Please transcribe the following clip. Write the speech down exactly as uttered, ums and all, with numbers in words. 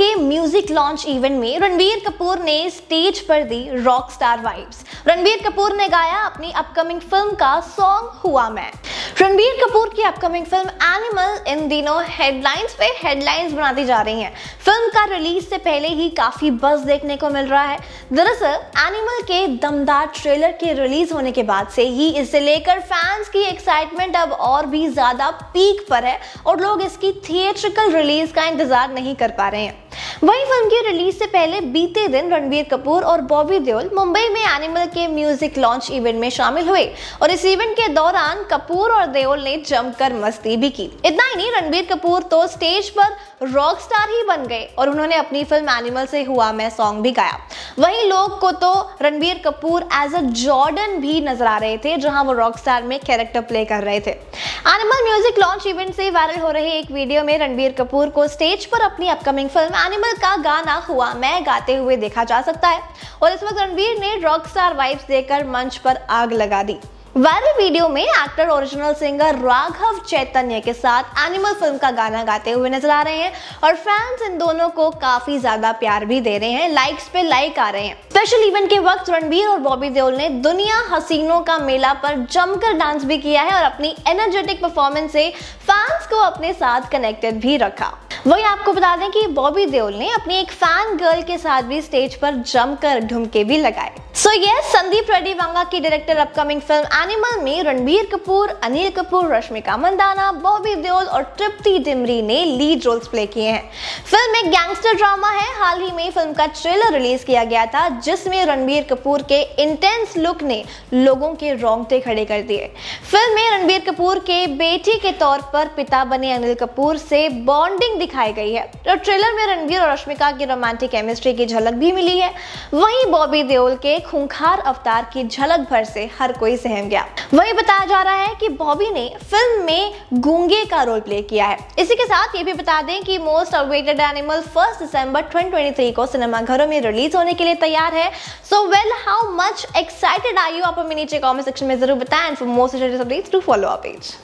के music launch event में रणबीर कपूर ने स्टेज पर दी rock star vibes. Ranbir Kapoor ने गाया अपनी अपकमिंग फिल्म का सॉन्ग हुआ मैं। रणबीर कपूर की अपकमिंग फिल्म एनिमल इन दिनों हेडलाइंस पे हेडलाइंस बनाती जा रही हैं। फिल्म का रिलीज से पहले ही काफी बज़ देखने को मिल रहा है। दरअसल एनिमल के दमदार ट्रेलर के रिलीज होने के बाद से ही इसे लेकर फैंस की एक्साइटमेंट अब और भी ज्यादा पीक पर है और लोग इसकी थिएट्रिकल रिलीज का इंतजार नहीं कर पा रहे हैं। वहीं फिल्म की रिलीज से पहले बीते दिन रणबीर कपूर और बॉबी देओल मुंबई में एनिमल के म्यूजिक लॉन्च इवेंट में शामिल हुए और इस इवेंट के दौरान कपूर और देओल ने जमकर मस्ती भी की। इतना ही नहीं, रणबीर कपूर तो स्टेज पर रॉक स्टार ही बन गए और उन्होंने अपनी फिल्म एनिमल से हुआ मैं सॉन्ग भी गाया। वहीं लोग को तो Ranbir Kapoor as a Jordan भी नजर आ रहे थे, जहां वो रॉक स्टार में कैरेक्टर प्ले कर रहे थे। एनिमल म्यूजिक लॉन्च इवेंट से वायरल हो रहे एक वीडियो में रणबीर कपूर को स्टेज पर अपनी अपकमिंग फिल्म एनिमल का गाना हुआ मैं गाते हुए देखा जा सकता है और इस वक्त रणबीर ने रॉक स्टार वाइब्स देकर मंच पर आग लगा दी। वायरल वीडियो में actor original singer Raghav Chaitanya के साथ एनिमल फिल्म का गाना गाते हुए नजर आ रहे हैं और फैंस इन दोनों को काफी ज्यादा प्यार भी दे रहे हैं, लाइक्स पे लाइक आ रहे हैं। स्पेशल इवेंट के वक्त रणबीर और बॉबी देओल ने दुनिया हसीनों का मेला पर जमकर डांस भी किया है और अपनी एनर्जेटिक परफॉर्मेंस से फैंस को अपने साथ कनेक्टेड भी रखा। वही आपको बता दें कि बॉबी देओल ने अपनी एक फैन गर्ल के साथ भी स्टेज पर जमकर ढुमके भी लगाए। सो यस, संदीप रेड्डी वांगा की डायरेक्टर अपकमिंग फिल्म एनिमल में रणबीर कपूर, अनिल कपूर, रश्मिका मंदाना, बॉबी देओल और ट्रिप्ती दिम्री ने लीड रोल्स प्ले किए हैं। फिल्म एक गैंगस्टर ड्रामा है। हाल ही में फिल्म का ट्रेलर रिलीज किया गया था जिसमें रणबीर कपूर के इंटेंस लुक ने लोगों के रोंगटे खड़े कर दिए। फिल्म में रणबीर कपूर के बेटे के तौर पर पिता बने अनिल कपूर से बॉन्डिंग दिखाई गई है और ट्रेलर में रणबीर और रश्मिका की रोमांटिक केमिस्ट्री की झलक भी मिली है। वहीं बॉबी देओल के खूंखार अवतार की झलक भर से हर कोई सहम गया। वही बताया जा रहा है कि बॉबी ने फिल्म में गूंगे का रोल प्ले किया है। इसी के साथ ये भी बता दें कि मोस्ट अवेटेड एनिमल फर्स्ट दिसंबर ट्वेंटी ट्वेंटी थ्री को सिनेमाघरों में रिलीज होने के लिए तैयार है। So well, how much excited are you? आप हमें नीचे कमेंट सेक्शन में जरूर बताएं। For more such updates to follow our page.